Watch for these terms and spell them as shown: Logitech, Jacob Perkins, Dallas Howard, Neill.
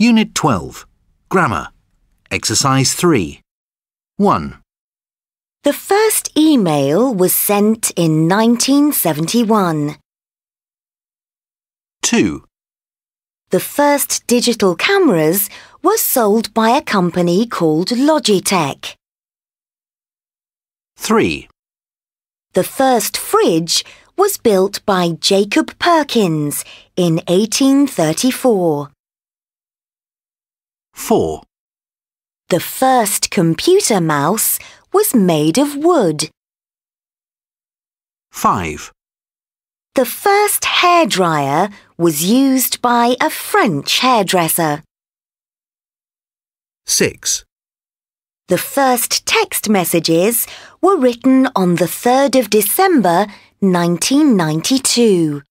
Unit 12. Grammar. Exercise 3. 1. The first email was sent in 1971. 2. The first digital cameras were sold by a company called Logitech. 3. The first fridge was built by Jacob Perkins in 1834. 4. The first computer mouse was made of wood. 5. The first hairdryer was used by a French hairdresser. 6. The first text messages were written on the 3rd of December, 1992.